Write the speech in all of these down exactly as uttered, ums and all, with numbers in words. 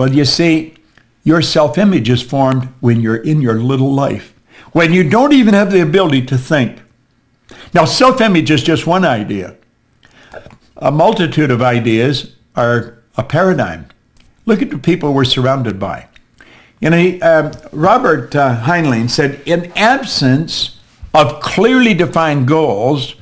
Well, you see, your self-image is formed when you're in your little life, when you don't even have the ability to think. Now, self-image is just one idea. A multitude of ideas are a paradigm. Look at the people we're surrounded by. You know, he, uh, Robert uh, Heinlein said, in absence of clearly defined goals,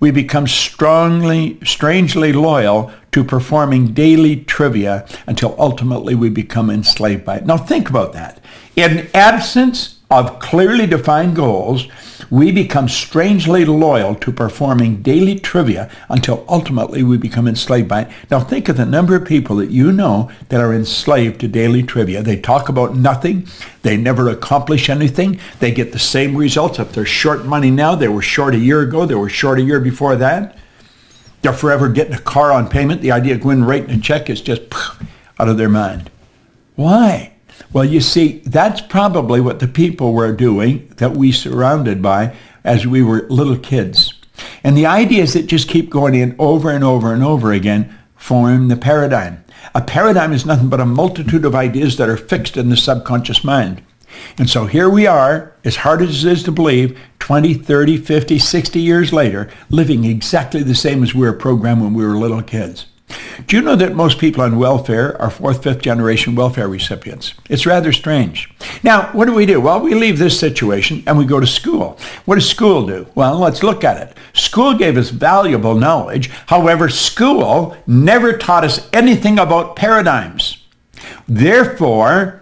we become strongly, strangely loyal to performing daily trivia until ultimately we become enslaved by it. Now think about that. In absence of clearly defined goals, we become strangely loyal to performing daily trivia until ultimately we become enslaved by it. Now think of the number of people that you know that are enslaved to daily trivia. They talk about nothing. They never accomplish anything. They get the same results. If they're short money now, they were short a year ago. They were short a year before that. They're forever getting a car on payment. The idea of going and writing a check is just out of their mind. Why? Well, you see, that's probably what the people were doing that we surrounded by as we were little kids. And the ideas that just keep going in over and over and over again form the paradigm. A paradigm is nothing but a multitude of ideas that are fixed in the subconscious mind. And so here we are, as hard as it is to believe, twenty, thirty, fifty, sixty years later, living exactly the same as we were programmed when we were little kids. Do you know that most people on welfare are fourth, fifth generation welfare recipients? It's rather strange. Now, what do we do? Well, we leave this situation and we go to school. What does school do? Well, let's look at it. School gave us valuable knowledge. However, school never taught us anything about paradigms. Therefore,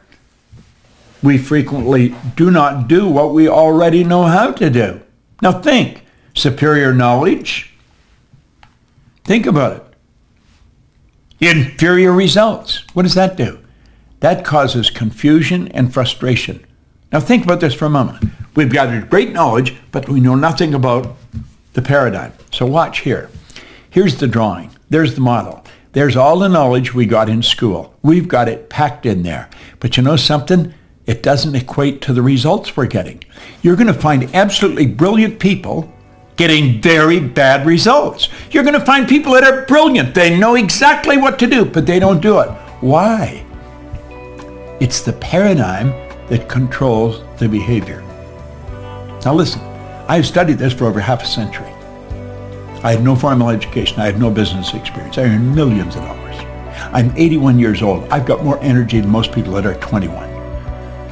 we frequently do not do what we already know how to do. Now think, superior knowledge. Think about it. Inferior results. What does that do? That causes confusion and frustration. Now think about this for a moment. We've gathered great knowledge, but we know nothing about the paradigm. So watch here. Here's the drawing. There's the model. There's all the knowledge we got in school. We've got it packed in there. But you know something? It doesn't equate to the results we're getting. You're going to find absolutely brilliant people getting very bad results. You're going to find people that are brilliant. They know exactly what to do, but they don't do it. Why? It's the paradigm that controls the behavior. Now listen, I've studied this for over half a century. I had no formal education. I had no business experience. I earned millions of dollars. I'm eighty-one years old. I've got more energy than most people that are twenty-one.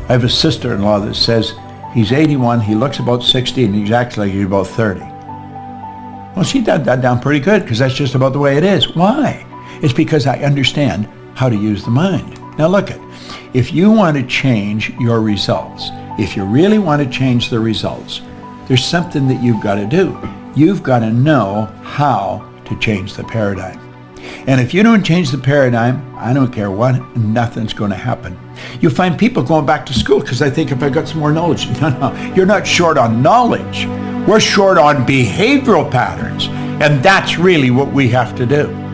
I have a sister-in-law that says he's eighty-one, he looks about sixty, and he's acting like he's about thirty. Well, she did that down pretty good because that's just about the way it is. Why? It's because I understand how to use the mind. Now look it. If you want to change your results, if you really want to change the results, there's something that you've got to do. You've got to know how to change the paradigm. And if you don't change the paradigm, I don't care what, nothing's going to happen. You'll find people going back to school because they think if I got some more knowledge. No, no, you're not short on knowledge. We're short on behavioral patterns, and that's really what we have to do.